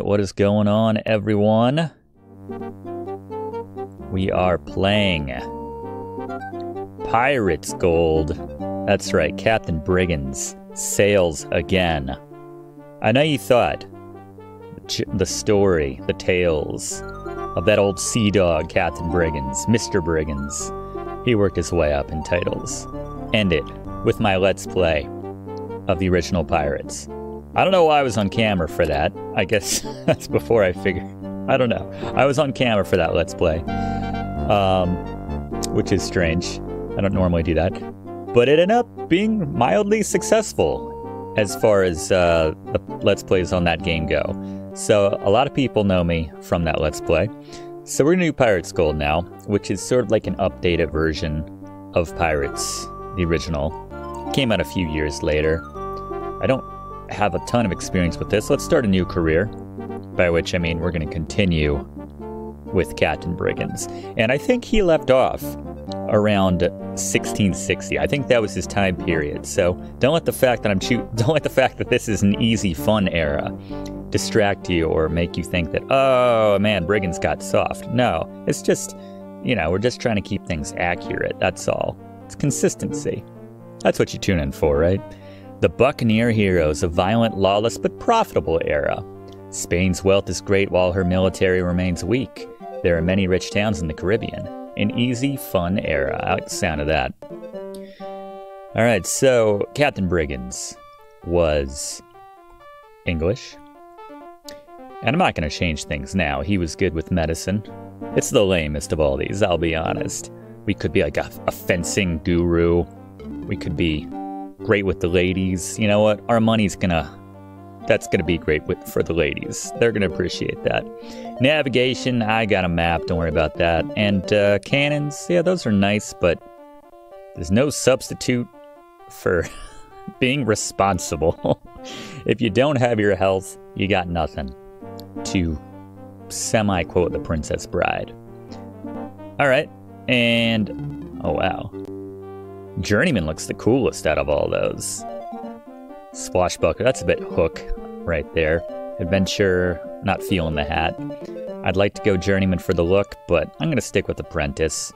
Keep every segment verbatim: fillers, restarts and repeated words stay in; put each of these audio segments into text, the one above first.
right, what is going on, everyone? We are playing Pirates Gold. That's right, Captain Brigands sails again. I know you thought the story, the tales of that old sea dog, Captain Brigands, Mister Brigands. He worked his way up in titles. Ended with my Let's Play of the original Pirates. I don't know why I was on camera for that. I guess that's before I figured. I don't know. I was on camera for that Let's Play, um, which is strange. I don't normally do that. But it ended up being mildly successful as far as uh, the Let's Plays on that game go. So a lot of people know me from that Let's Play. So we're going to do Pirates Gold now, which is sort of like an updated version of Pirates, the original. Came out a few years later. I don't have a ton of experience with this. Let's start a new career, by which I mean we're going to continue with Captain Brigands. And I think he left off around sixteen sixty. I think that was his time period. So don't let the fact that I'm cho- don't let the fact that this is an easy, fun era distract you or make you think that, oh man, Brigands got soft. No, it's just, you know, we're just trying to keep things accurate. That's all. It's consistency. That's what you tune in for, right? The buccaneer heroes, a violent, lawless, but profitable era. Spain's wealth is great while her military remains weak. There are many rich towns in the Caribbean. An easy, fun era. I like the sound of that. All right, so Captain Brigands was English. And I'm not going to change things now. He was good with medicine. It's the lamest of all these, I'll be honest. We could be like a, a fencing guru. We could be great with the ladies. You know what? Our money's gonna... That's gonna be great with, for the ladies. They're gonna appreciate that. Navigation, I got a map. Don't worry about that. And uh, cannons, yeah, those are nice, but there's no substitute for being responsible. If you don't have your health, you got nothing. To semi-quote the Princess Bride. All right, and oh wow. Journeyman looks the coolest out of all those. Swashbuckler, that's a bit Hook right there. Adventure, not feeling the hat. I'd like to go Journeyman for the look, but I'm gonna stick with Apprentice.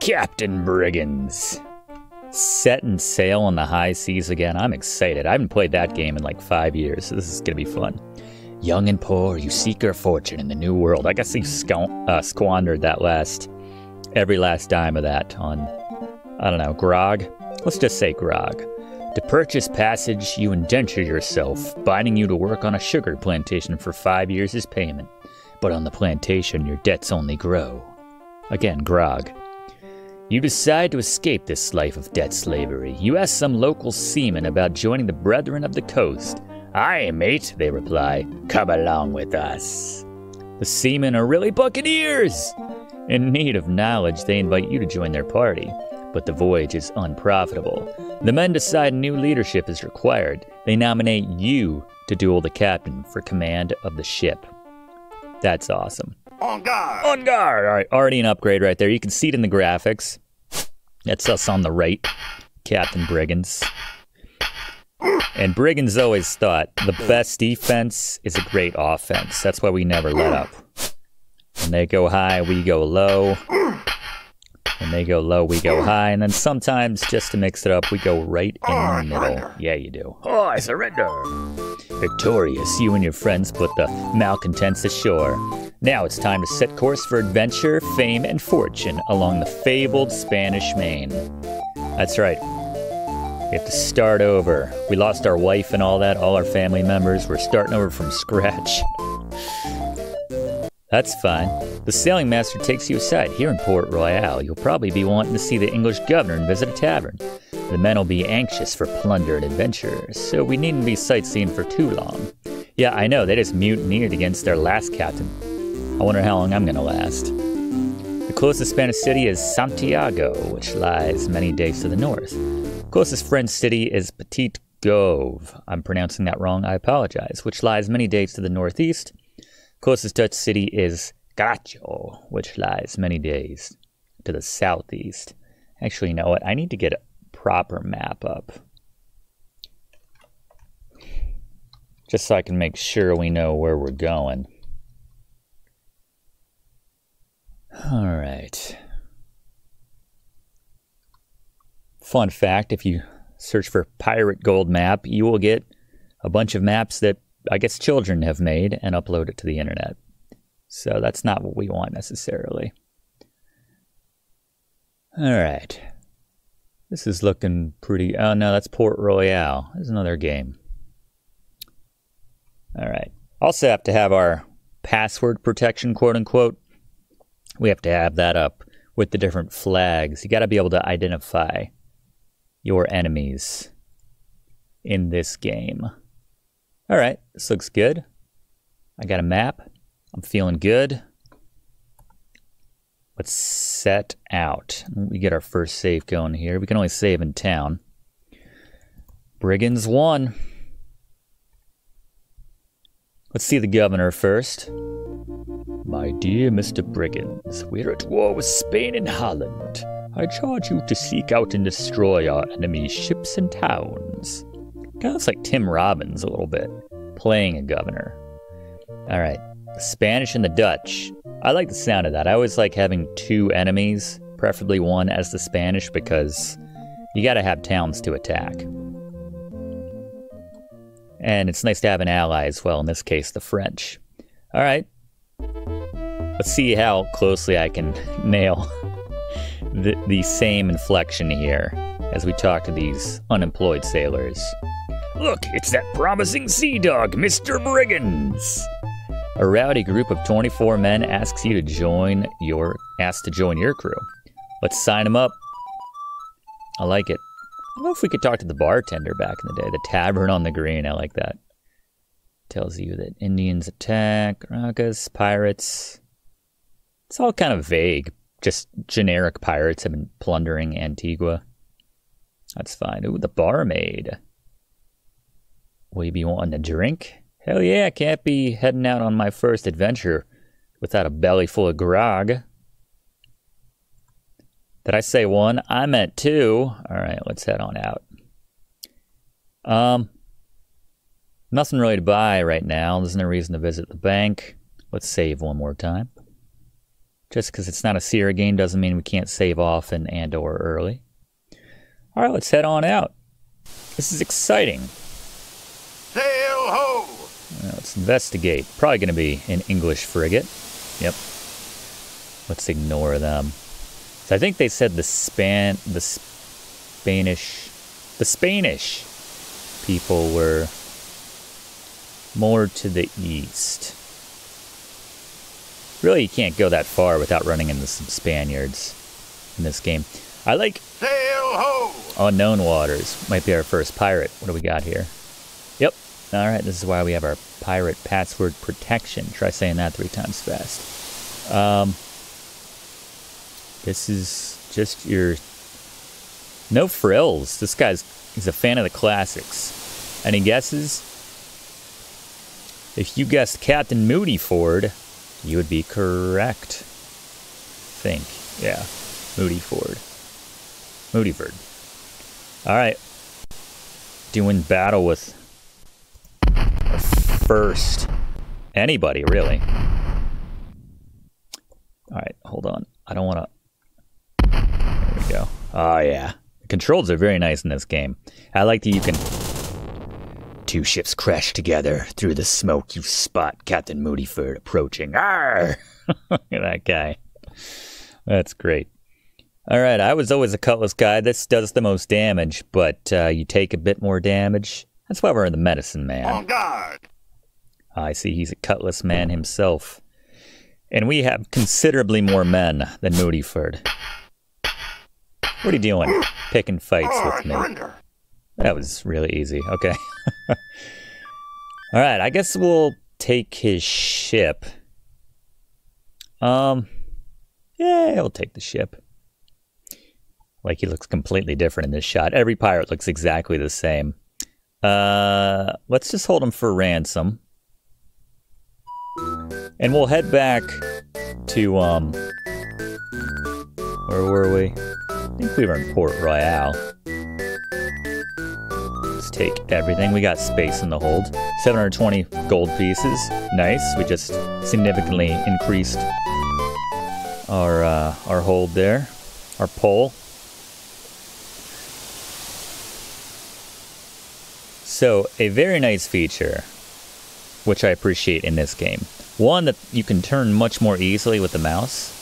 Captain Brigands. Setting sail on the high seas again. I'm excited. I haven't played that game in like five years, so this is gonna be fun. Young and poor, you seek your fortune in the new world. I guess you uh, squandered that last, every last dime of that on, I don't know, grog? Let's just say grog. To purchase passage, you indenture yourself, binding you to work on a sugar plantation for five years as payment. But on the plantation, your debts only grow. Again, grog. You decide to escape this life of debt slavery. You ask some local seamen about joining the Brethren of the Coast. Aye, mate, they reply. Come along with us. The seamen are really buccaneers! In need of knowledge, they invite you to join their party. But the voyage is unprofitable. The men decide new leadership is required. They nominate you to duel the captain for command of the ship. That's awesome. On guard! On guard! All right, already an upgrade right there. You can see it in the graphics. That's us on the right. Captain Brigands. And Brigands always thought the best defense is a great offense. That's why we never let up. When they go high, we go low. When they go low, we go high, and then sometimes, just to mix it up, we go right in the middle. Yeah, you do. Oh, I surrender! Victorious, you and your friends put the malcontents ashore. Now it's time to set course for adventure, fame, and fortune along the fabled Spanish Main. That's right. We have to start over. We lost our wife and all that, all our family members. We're starting over from scratch. That's fine. The sailing master takes you aside. Here in Port Royal, you'll probably be wanting to see the English governor and visit a tavern. The men will be anxious for plunder and adventure, so we needn't be sightseeing for too long. Yeah, I know, they just mutineered against their last captain. I wonder how long I'm gonna last. The closest Spanish city is Santiago, which lies many days to the north. The closest French city is Petit Gouve. I'm pronouncing that wrong, I apologize, which lies many days to the northeast. Closest Dutch city is Gacho, which lies many days to the southeast. Actually, you know what? I need to get a proper map up. just so I can make sure we know where we're going. All right. Fun fact, if you search for Pirate Gold map, you will get a bunch of maps that I guess children have made and uploaded to the internet. So that's not what we want necessarily. All right. This is looking pretty... Oh, no, that's Port Royal. There's another game. All right. Also have to have our password protection, quote-unquote. We have to have that up with the different flags. You got to be able to identify your enemies in this game. All right. This looks good. I got a map. I'm feeling good. Let's set out. We get our first save going here. We can only save in town. Brigands one. Let's see the governor first. My dear Mister Brigands, we are at war with Spain and Holland. I charge you to seek out and destroy our enemy's ships and towns. Kind of looks like Tim Robbins a little bit, playing a governor. All right, the Spanish and the Dutch. I like the sound of that. I always like having two enemies, preferably one as the Spanish, because you gotta have towns to attack. And it's nice to have an ally as well, in this case, the French. All right. Let's see how closely I can nail the, the same inflection here as we talk to these unemployed sailors. Look, it's that promising sea dog, Mister Brigands! A rowdy group of twenty-four men asks you to join your asks to join your crew. Let's sign them up. I like it. I don't know if we could talk to the bartender back in the day. The Tavern on the Green. I like that. Tells you that Indians attack, Caracas, pirates. It's all kind of vague. Just generic pirates have been plundering Antigua. That's fine. Ooh, the barmaid. Will you be wanting a drink? Hell yeah, I can't be heading out on my first adventure without a belly full of grog. Did I say one? I meant two. All right, let's head on out. Um, nothing really to buy right now. There's no reason to visit the bank. Let's save one more time. Just because it's not a Sierra game doesn't mean we can't save often and or early. All right, let's head on out. This is exciting. Sail ho! Let's investigate. Probably going to be an English frigate. Yep. Let's ignore them. So I think they said the span, the Spanish, the Spanish people were more to the east. Really, you can't go that far without running into some Spaniards in this game. I like sail ho. Unknown waters might be our first pirate. What do we got here? Yep. All right, this is why we have our pirate password protection. Try saying that three times fast. Um, this is just your... No frills. This guy's he's a fan of the classics. Any guesses? If you guessed Captain Moodyford, you would be correct. I think. Yeah. Moodyford. Moodyford. All right. Doing battle with... First, anybody really. All right, hold on. I don't want to. There we go. Oh yeah, the controls are very nice in this game. I like that you can. Two ships crash together through the smoke. You spot Captain Moodyford approaching. Arr! Look at that guy. That's great. All right, I was always a cutlass guy. This does the most damage, but uh, you take a bit more damage. That's why we're in the medicine man. On guard. I see he's a cutlass man himself. And we have considerably more men than Moodyford. What are you doing? Picking fights with me. That was really easy. Okay. All right, I guess we'll take his ship. Um, yeah, we'll take the ship. Like, he looks completely different in this shot. Every pirate looks exactly the same. Uh, let's just hold him for ransom. And we'll head back to, um, where were we? I think we were in Port Royal. pieces. Take everything. We got space in the hold. seven hundred twenty gold pieces. Nice. We just significantly increased our uh, our hold there. Our pole. So, a very nice feature, which I appreciate in this game. One, that you can turn much more easily with the mouse.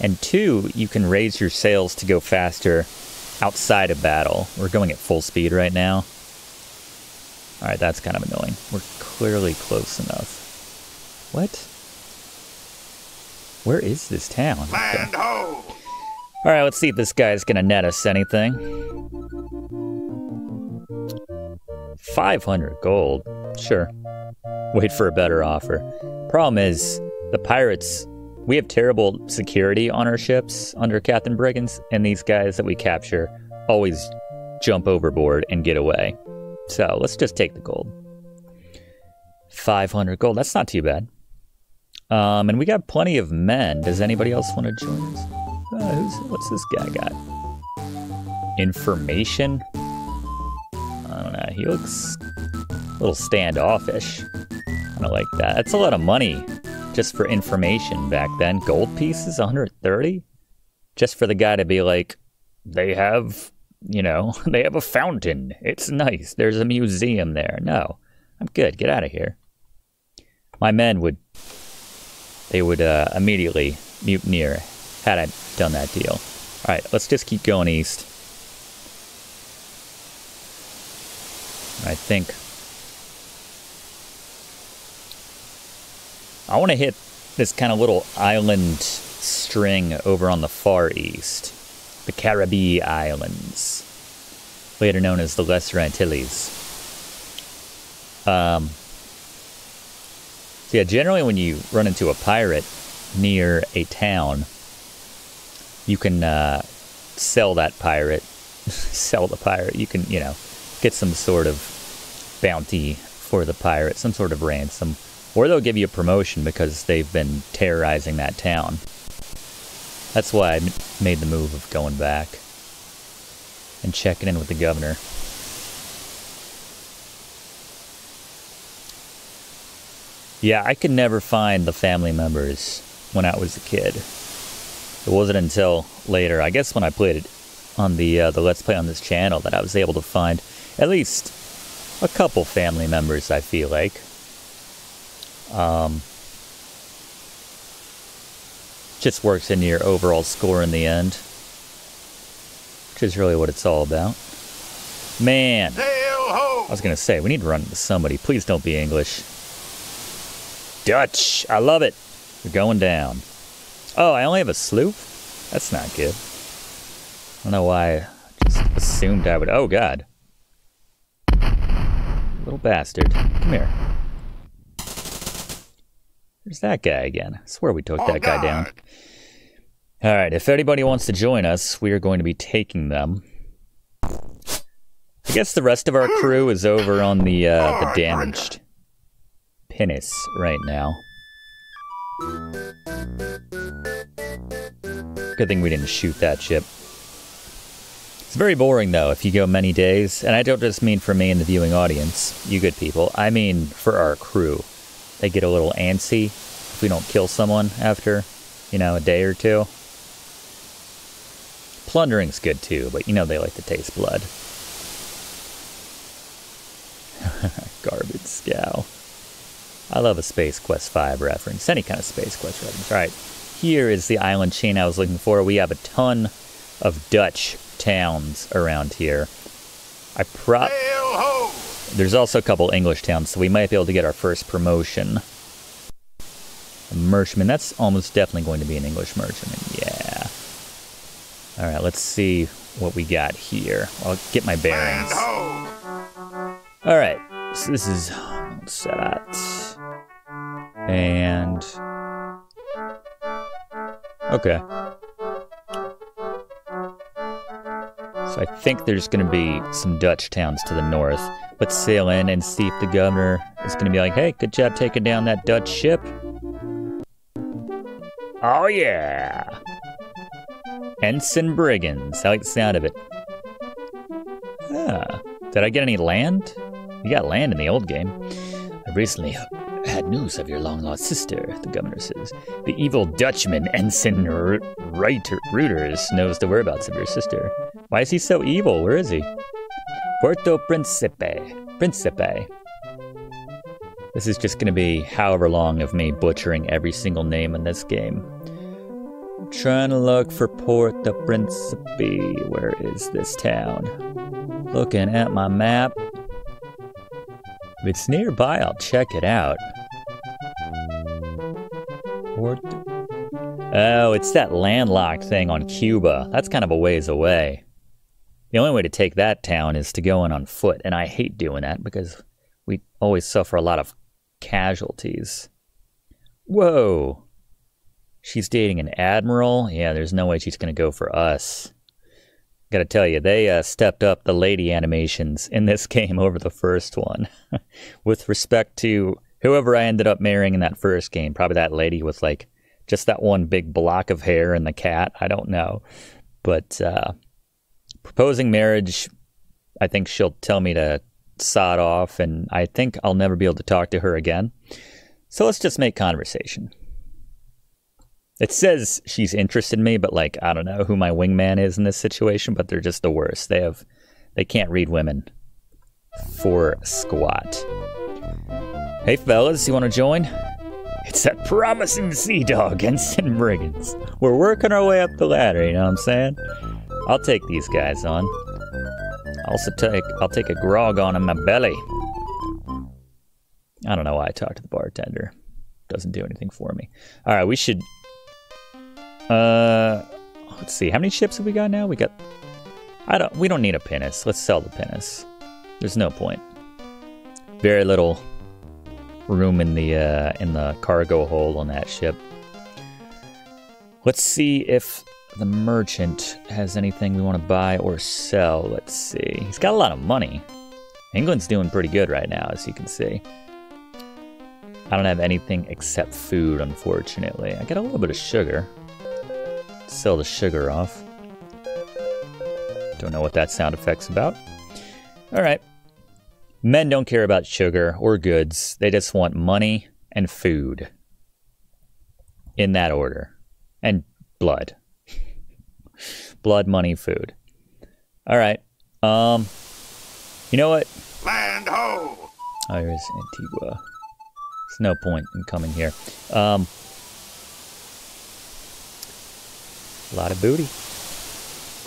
And two, you can raise your sails to go faster outside of battle. We're going at full speed right now. Alright, that's kind of annoying. We're clearly close enough. What? Where is this town? Okay. Alright, let's see if this guy's gonna net us anything. five hundred gold. Sure. Wait for a better offer. Problem is, the pirates... We have terrible security on our ships under Captain Brigands, and these guys that we capture always jump overboard and get away. So let's just take the gold. five hundred gold, that's not too bad. Um, and we got plenty of men. Does anybody else want to join us? Uh, who's, what's this guy got? Information? I don't know, he looks a little standoffish. I don't like that. That's a lot of money. Just for information back then. Gold pieces, one hundred thirty? Just for the guy to be like, they have, you know, they have a fountain. It's nice. There's a museum there. No, I'm good. Get out of here. My men would, they would uh, immediately mutineer had I done that deal. All right, let's just keep going east. I think... I want to hit this kind of little island string over on the Far East. The Caribbean Islands. Later known as the Lesser Antilles. Um, so yeah, generally when you run into a pirate near a town, you can uh, sell that pirate. Sell the pirate. You can, you know, get some sort of bounty for the pirate. Some sort of ransom. Or they'll give you a promotion because they've been terrorizing that town. That's why I made the move of going back and checking in with the governor. Yeah, I could never find the family members when I was a kid. It wasn't until later, I guess when I played it on the, uh, the Let's Play on this channel, that I was able to find at least a couple family members, I feel like. Um, just works into your overall score in the end, which is really what it's all about. Man, I was gonna say, we need to run into somebody. Please don't be English. Dutch, I love it. We're going down. Oh, I only have a sloop? That's not good. I don't know why I just assumed I would. Oh god, little bastard, come here. There's that guy again. I swear we took oh, that guy God. down. All right, if anybody wants to join us, we are going to be taking them. I guess the rest of our crew is over on the uh, the damaged pinnace right now. Good thing we didn't shoot that ship. It's very boring, though, if you go many days. And I don't just mean for me and the viewing audience, you good people. I mean for our crew. They get a little antsy if we don't kill someone after, you know, a day or two. Plundering's good too, but you know they like to taste blood. Garbage scow. I love a Space Quest five reference, any kind of Space Quest reference. All right, here is the island chain I was looking for. We have a ton of Dutch towns around here. I prop... There's also a couple English towns, so we might be able to get our first promotion. A merchantman, that's almost definitely going to be an English merchantman, yeah. Alright, let's see what we got here. I'll get my bearings. Alright, so this is... What's that? And... Okay. So I think there's going to be some Dutch towns to the north. Let's sail in and see if the governor is going to be like, hey, good job taking down that Dutch ship. Oh, yeah. Ensign Brigands. I like the sound of it. Ah. Did I get any land? You got land in the old game. I recently had news of your long-lost sister, the governor says. The evil Dutchman, Ensign Reuters, knows the whereabouts of your sister. Why is he so evil? Where is he? Puerto Principe. Principe. This is just going to be however long of me butchering every single name in this game. I'm trying to look for Puerto Principe. Where is this town? Looking at my map. If it's nearby, I'll check it out. Puerto... Oh, it's that landlocked thing on Cuba. That's kind of a ways away. The only way to take that town is to go in on foot, and I hate doing that because we always suffer a lot of casualties. Whoa! She's dating an admiral? Yeah, there's no way she's going to go for us. Gotta tell you, they uh, stepped up the lady animations in this game over the first one. With respect to whoever I ended up marrying in that first game, probably that lady with, like, just that one big block of hair and the cat. I don't know. But, uh... proposing marriage, I think she'll tell me to sod off, and I think I'll never be able to talk to her again. So let's just make conversation. It says she's interested in me, but, like, I don't know who my wingman is in this situation, but they're just the worst. They have, they can't read women for squat. Hey, fellas, you want to join? It's that promising sea dog, Ensign Brigands. We're working our way up the ladder, you know what I'm saying? I'll take these guys on. Also take, I'll take a grog on in my belly. I don't know why I talked to the bartender. Doesn't do anything for me. All right, we should. Uh, let's see. How many ships have we got now? We got. I don't. We don't need a pinnace. Let's sell the pinnace. There's no point. Very little room in the uh, in the cargo hold on that ship. Let's see if the merchant has anything we want to buy or sell. Let's see. He's got a lot of money. England's doing pretty good right now, as you can see. I don't have anything except food, unfortunately. I got a little bit of sugar. Sell the sugar off. Don't know what that sound effect's about. All right. Men don't care about sugar or goods. They just want money and food. In that order. And blood. Blood, money, food. All right. Um, you know what? Land ho! Oh, here's Antigua. There's no point in coming here. Um, a lot of booty.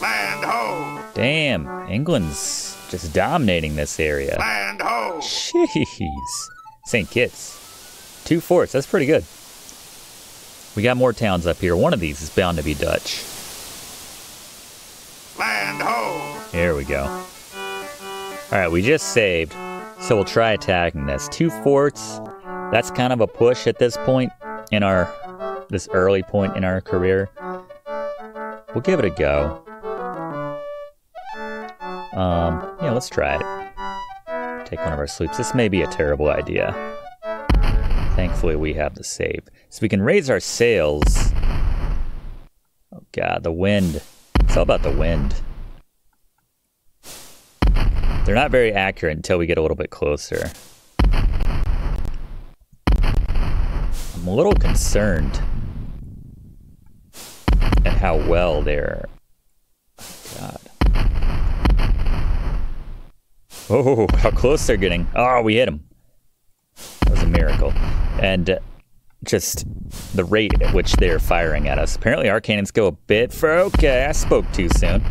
Land ho! Damn, England's just dominating this area. Land ho! Jeez. Saint Kitts. Two forts. That's pretty good. We got more towns up here. One of these is bound to be Dutch. Land ho! Here we go. Alright, we just saved, so we'll try attacking this. Two forts, that's kind of a push at this point in our, this early point in our career. We'll give it a go. Um, yeah, let's try it. Take one of our sloops. This may be a terrible idea. Thankfully, we have the save. So we can raise our sails. Oh god, the wind. It's all about the wind. They're not very accurate until we get a little bit closer. I'm a little concerned at how well they're... Oh, God. Oh, how close they're getting. Oh, we hit them. That was a miracle. And... Uh, just the rate at which they're firing at us. Apparently our cannons go a bit for... Okay, I spoke too soon.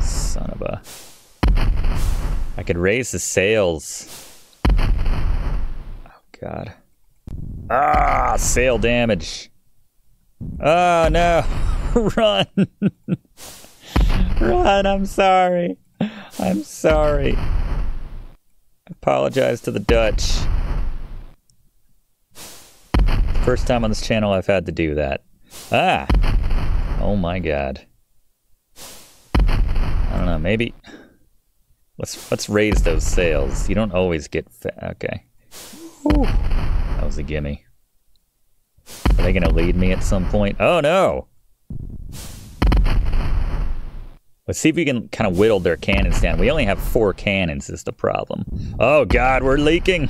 Son of a... I could raise the sails. Oh, God. Ah, sail damage. Oh, no. Run. Run, I'm sorry. I'm sorry. Apologize to the Dutch. First time on this channel I've had to do that. Ah! Oh my god. I don't know, maybe... Let's let's raise those sails. You don't always get fa- Okay. Ooh, that was a gimme. Are they gonna lead me at some point? Oh no! Let's see if we can kind of whittle their cannons down. We only have four cannons is the problem. Oh God, we're leaking.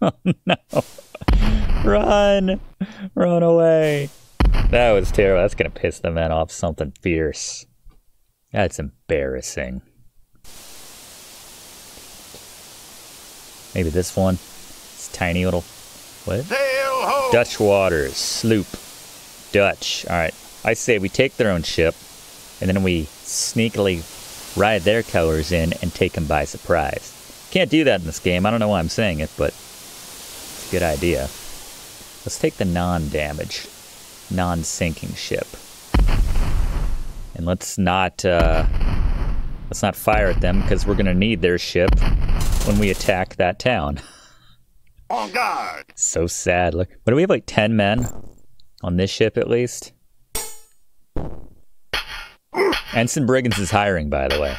Oh no. Run. Run away. That was terrible. That's going to piss the men off something fierce. That's embarrassing. Maybe this one. It's tiny little... What? Dutch waters. Sloop. Dutch. Alright. I say we take their own ship, and then we sneakily ride their colors in and take them by surprise. Can't do that in this game. I don't know why I'm saying it, but it's a good idea. Let's take the non-damage, non-sinking ship. And let's not, uh, let's not fire at them, because we're going to need their ship when we attack that town. On guard. So sad. Look, what do we have, like ten men on this ship at least? Ensign Brigands is hiring, by the way.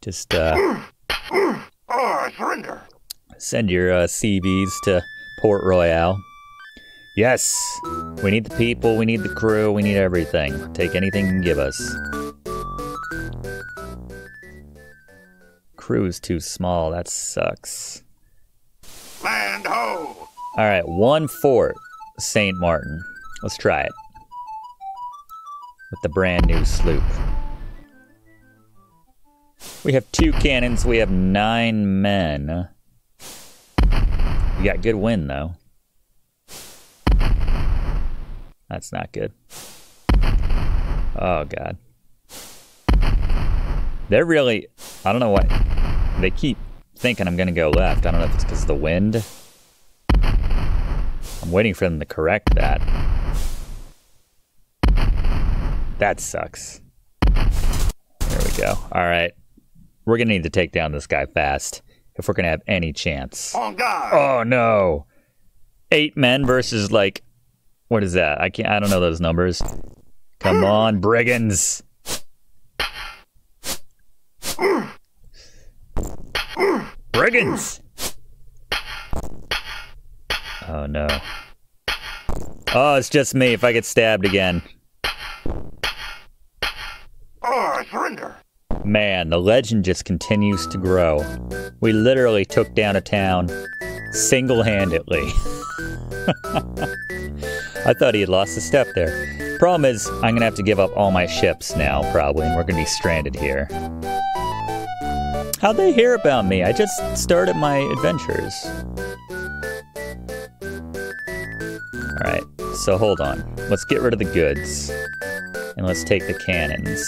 Just uh, oh, surrender. Send your uh, C Vs to Port Royal. Yes, we need the people, we need the crew, we need everything. Take anything you can give us. Crew is too small. That sucks. Land ho! All right, one fort, Saint Martin. Let's try it. With the brand new sloop. We have two cannons, we have nine men. We got good wind though. That's not good. Oh God. They're really, I don't know what, they keep thinking I'm gonna go left. I don't know if it's because of the wind. I'm waiting for them to correct that. That sucks. There we go. All right. We're going to need to take down this guy fast if we're going to have any chance. Oh, God. Oh, no. Eight men versus, like, what is that? I can't, I don't know those numbers. Come on, brigands. Brigands. Oh, no. Oh, it's just me if I get stabbed again. Man, the legend just continues to grow. We literally took down a town single-handedly. I thought he had lost a step there. Problem is, I'm going to have to give up all my ships now, probably, and we're going to be stranded here. How'd they hear about me? I just started my adventures. Alright, so hold on. Let's get rid of the goods. And let's take the cannons,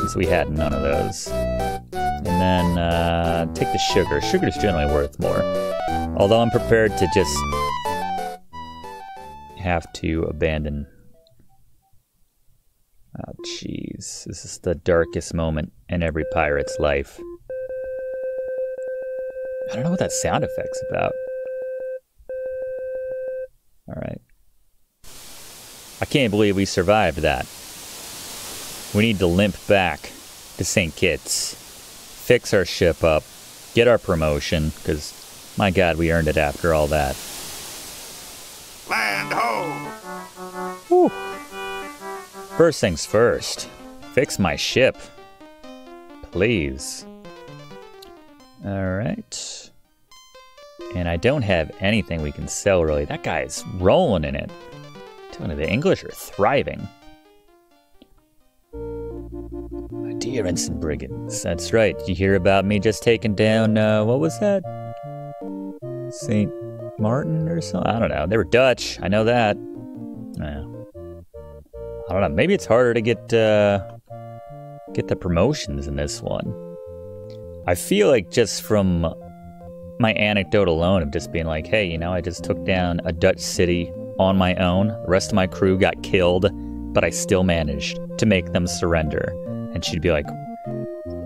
since we had none of those. And then uh, take the sugar. Sugar's generally worth more. Although I'm prepared to just have to abandon. Oh, jeez. This is the darkest moment in every pirate's life. I don't know what that sound effect's about. All right. I can't believe we survived that. We need to limp back to Saint Kitts, fix our ship up, get our promotion, because, my God, we earned it after all that. Land ho! Woo. First things first, fix my ship, please. All right. And I don't have anything we can sell, really. That guy's rolling in it. I'm telling you, the English are thriving. Dear Ensign Brigands, that's right. You hear about me just taking down, uh, what was that? Saint Martin or something? I don't know. They were Dutch. I know that. Yeah. I don't know. Maybe it's harder to get, uh, get the promotions in this one. I feel like just from my anecdote alone of just being like, hey, you know, I just took down a Dutch city on my own. The rest of my crew got killed, but I still managed to make them surrender. And she'd be like,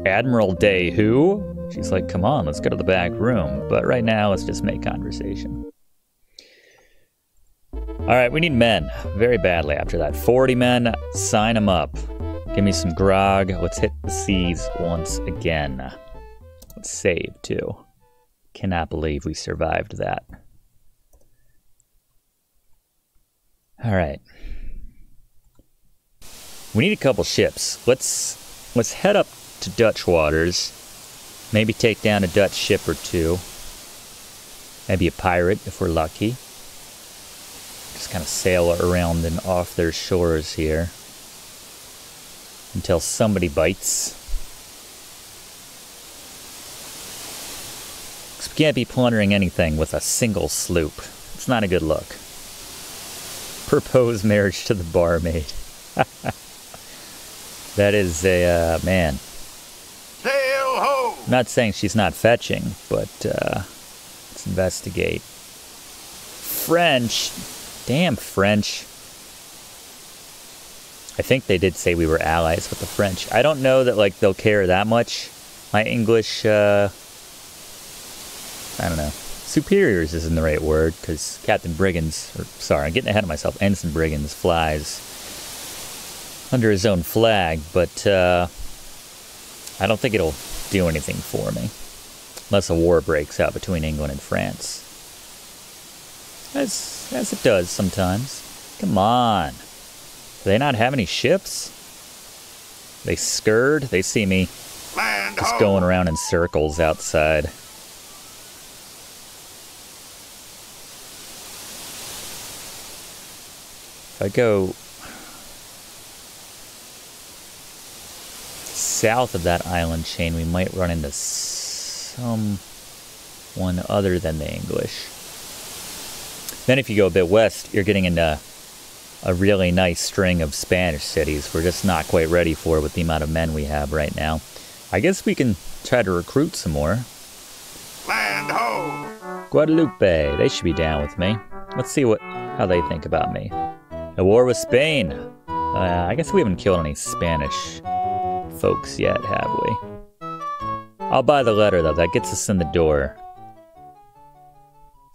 Admiral Day who? She's like, come on, let's go to the back room. But right now, let's just make conversation. All right, we need men very badly after that. forty men, sign them up. Give me some grog. Let's hit the seas once again. Let's save, too. Cannot believe we survived that. All right. We need a couple ships. Let's let's head up to Dutch waters. Maybe take down a Dutch ship or two. Maybe a pirate if we're lucky. Just kind of sail around and off their shores here until somebody bites. We can't be plundering anything with a single sloop. It's not a good look. Propose marriage to the barmaid. That is a, uh, man. Sail ho! I'm not saying she's not fetching, but uh, let's investigate. French. Damn French. I think they did say we were allies with the French. I don't know that, like, they'll care that much. My English, uh... I don't know. Superiors isn't the right word, because Captain Brigands, or sorry, I'm getting ahead of myself, Ensign Brigands flies under his own flag, but uh, I don't think it'll do anything for me, unless a war breaks out between England and France, as, as it does sometimes. Come on. Do they not have any ships? They scurred? They see me just going around in circles outside. If I go south of that island chain, we might run into someone other than the English. Then if you go a bit west, you're getting into a really nice string of Spanish cities. We're just not quite ready for it with the amount of men we have right now. I guess we can try to recruit some more. Land ho! Guadalupe, they should be down with me. Let's see what how they think about me. A war with Spain. Uh, I guess we haven't killed any Spanish folks yet, have we? I'll buy the letter, though. That gets us in the door.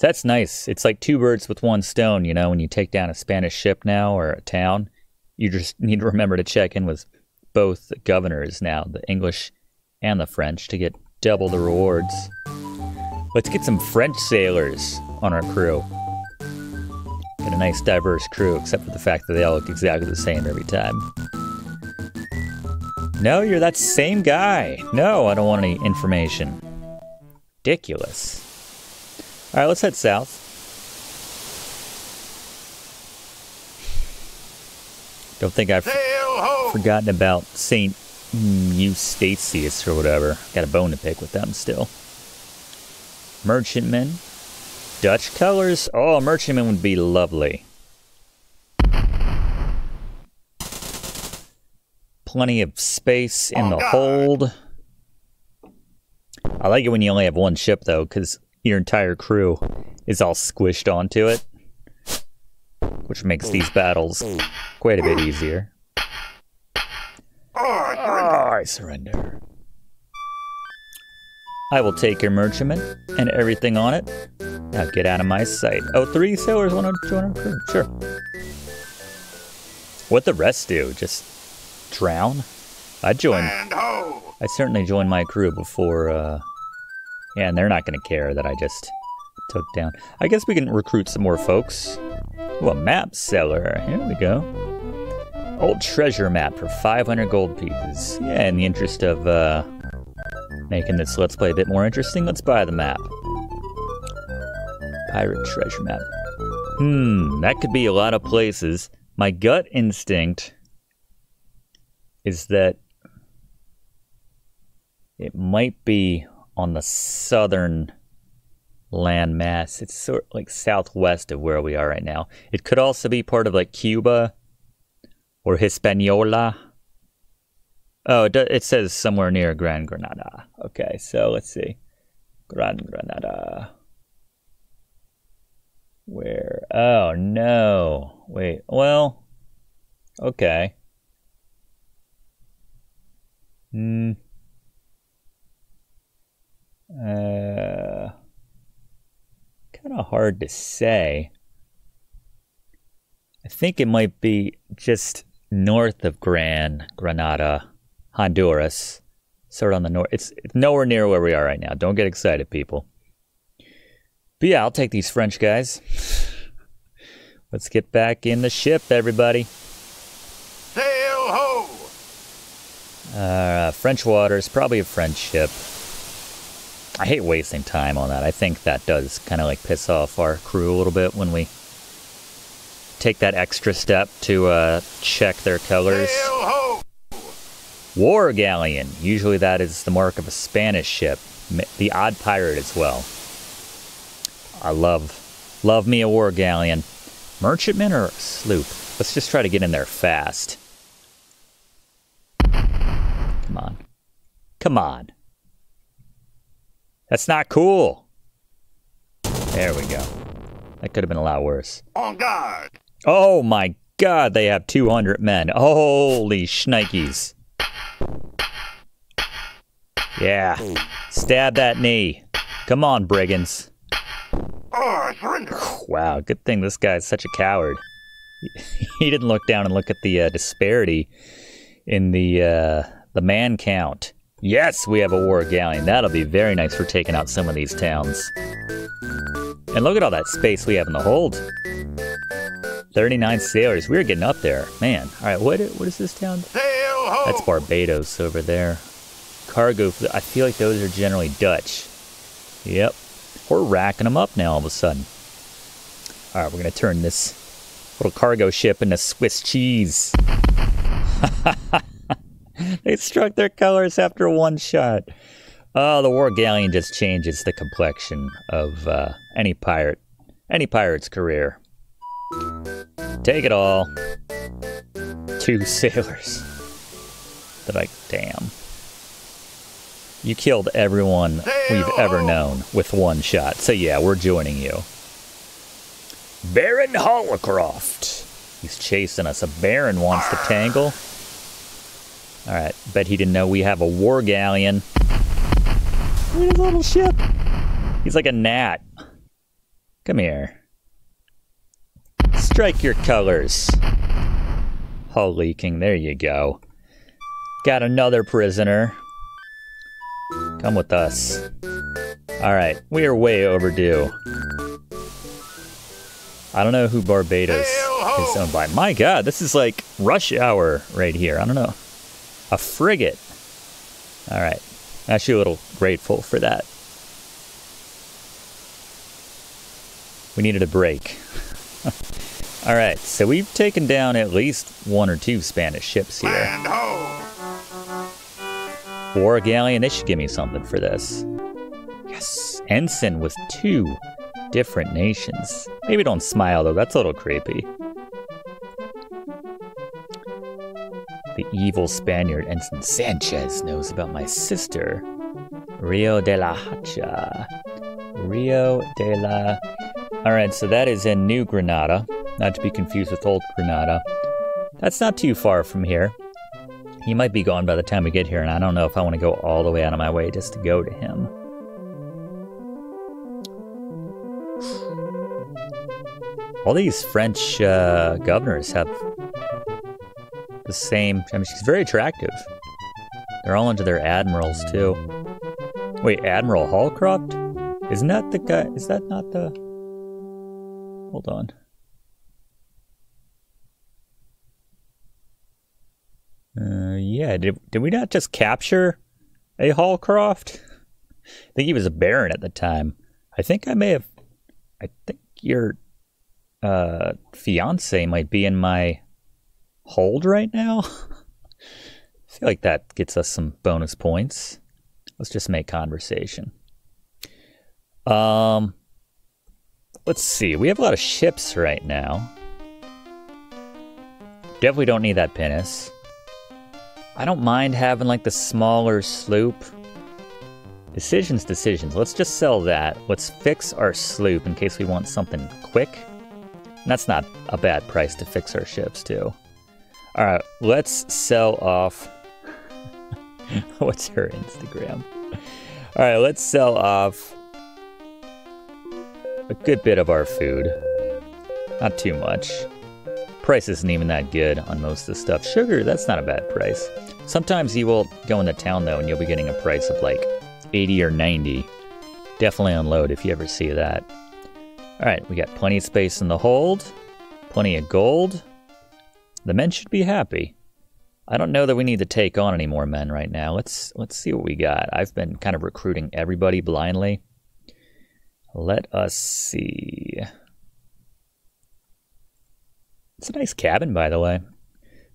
That's nice. It's like two birds with one stone, you know, when you take down a Spanish ship now or a town. You just need to remember to check in with both the governors now, the English and the French, to get double the rewards. Let's get some French sailors on our crew. Got a nice diverse crew, except for the fact that they all look exactly the same every time. No, you're that same guy. No, I don't want any information. Ridiculous. All right, let's head south. Don't think I've forgotten about Saint Eustatius or whatever. Got a bone to pick with them still. Merchantmen. Dutch colors? Oh, a merchantman would be lovely. Plenty of space in the hold. I like it when you only have one ship, though, because your entire crew is all squished onto it, which makes these battles quite a bit easier. Oh, I surrender. I will take your merchantman and everything on it. Now get out of my sight. Oh, three sailors want to join our crew. Sure. What the rest do? Just drown? I joined. I certainly joined my crew before. Uh, yeah, and they're not going to care that I just took down. I guess we can recruit some more folks. Well, map seller. Here we go. Old treasure map for five hundred gold pieces. Yeah, in the interest of... Uh, making this Let's Play a bit more interesting, let's buy the map. Pirate treasure map. Hmm, that could be a lot of places. My gut instinct is that it might be on the southern landmass. It's sort of like southwest of where we are right now. It could also be part of like Cuba or Hispaniola. Oh, it says somewhere near Gran Granada. Okay, so let's see. Gran Granada. Where? Oh, no. Wait, well, okay. Hmm. Uh, kind of hard to say. I think it might be just north of Gran Granada. Honduras, sort of on the north. It's nowhere near where we are right now. Don't get excited, people. But yeah, I'll take these French guys. Let's get back in the ship, everybody. Sail ho! Uh, French waters, probably a French ship. I hate wasting time on that. I think that does kind of like piss off our crew a little bit when we take that extra step to uh, check their colors. War galleon. Usually that is the mark of a Spanish ship. The odd pirate as well. I love, love me a war galleon. Merchantman or sloop? Let's just try to get in there fast. Come on. Come on. That's not cool. There we go. That could have been a lot worse. On guard. Oh my god, they have two hundred men. Holy shnikes. Yeah. Stab that knee. Come on, brigands. Oh, I surrender. Wow, good thing this guy's such a coward. He didn't look down and look at the uh, disparity in the uh, the man count. Yes, we have a war galleon. That'll be very nice for taking out some of these towns. And look at all that space we have in the hold. thirty-nine sailors. We're getting up there. Man. All right, what, what is this town? Sail ho! That's Barbados over there. Cargo. I feel like those are generally Dutch. Yep. We're racking them up now all of a sudden. All right, we're going to turn this little cargo ship into Swiss cheese. They struck their colors after one shot. Oh, the war galleon just changes the complexion of uh, any pirate, any pirate's career. Take it all. Two sailors. They're like, damn. You killed everyone we've ever known with one shot. So yeah, we're joining you. Baron Holcroft. He's chasing us. A baron wants to tangle. All right, bet he didn't know we have a war galleon. Look at his little ship. He's like a gnat. Come here. Strike your colors. Hull leaking. There you go. Got another prisoner. Come with us. All right, we are way overdue. I don't know who Barbados is owned by. My God, this is like rush hour right here. I don't know. A frigate. All right, actually a little grateful for that. We needed a break. All right, so we've taken down at least one or two Spanish ships here. Land ho! War galleon, they should give me something for this. Yes, ensign with two different nations. Maybe don't smile though, that's a little creepy. The evil Spaniard ensign Sanchez knows about my sister. Rio de la Hacha. Rio de la... Alright, so that is in New Granada. Not to be confused with Old Granada. That's not too far from here. He might be gone by the time we get here, and I don't know if I want to go all the way out of my way just to go to him. All these French uh, governors have the same... I mean, she's very attractive. They're all into their admirals, too. Wait, Admiral Holcroft? Isn't that the guy... Is that not the... Hold on. Uh, yeah, did, did we not just capture a Holcroft? I think he was a baron at the time. I think I may have... I think your uh, fiancé might be in my hold right now. I feel like that gets us some bonus points. Let's just make conversation. Um, let's see. We have a lot of ships right now. Definitely don't need that pinnace. I don't mind having like the smaller sloop. Decisions, decisions. Let's just sell that. Let's fix our sloop in case we want something quick. And that's not a bad price to fix our ships too. All right, let's sell off. What's her Instagram? All right, let's sell off a good bit of our food. Not too much. Price isn't even that good on most of the stuff. Sugar, that's not a bad price. Sometimes you will go into town though and you'll be getting a price of like eighty or ninety. Definitely unload if you ever see that. All right, we got plenty of space in the hold, plenty of gold. The men should be happy. I don't know that we need to take on any more men right now. Let's let's see what we got. I've been kind of recruiting everybody blindly. Let us see. It's a nice cabin, by the way.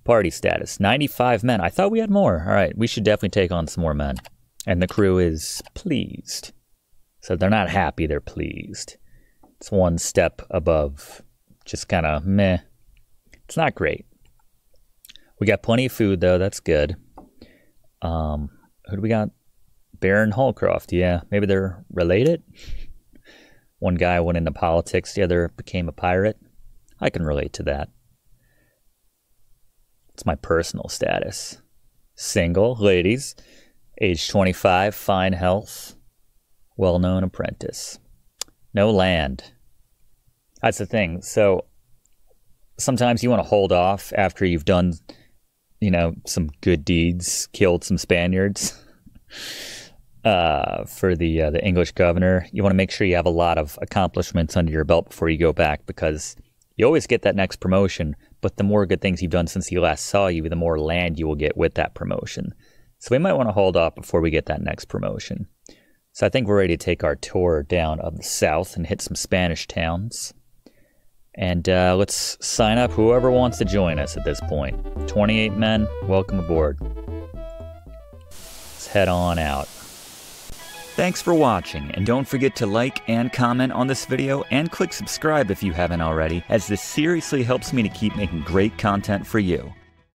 Party status, ninety-five men. I thought we had more. All right, we should definitely take on some more men. And the crew is pleased. So they're not happy, they're pleased. It's one step above. Just kind of meh. It's not great. We got plenty of food, though. That's good. Um, who do we got? Baron Holcroft. Yeah, maybe they're related. One guy went into politics. The other became a pirate. I can relate to that. It's my personal status. Single, ladies, age twenty-five, fine health, well-known apprentice. No land. That's the thing. So sometimes you want to hold off after you've done, you know, some good deeds, killed some Spaniards uh, for the uh, the English governor. You want to make sure you have a lot of accomplishments under your belt before you go back, because you always get that next promotion, but the more good things you've done since he last saw you, the more land you will get with that promotion. So we might want to hold off before we get that next promotion. So I think we're ready to take our tour down of the south and hit some Spanish towns. And uh, let's sign up whoever wants to join us at this point. twenty-eight men, welcome aboard. Let's head on out. Thanks for watching, and don't forget to like and comment on this video and click subscribe if you haven't already, as this seriously helps me to keep making great content for you.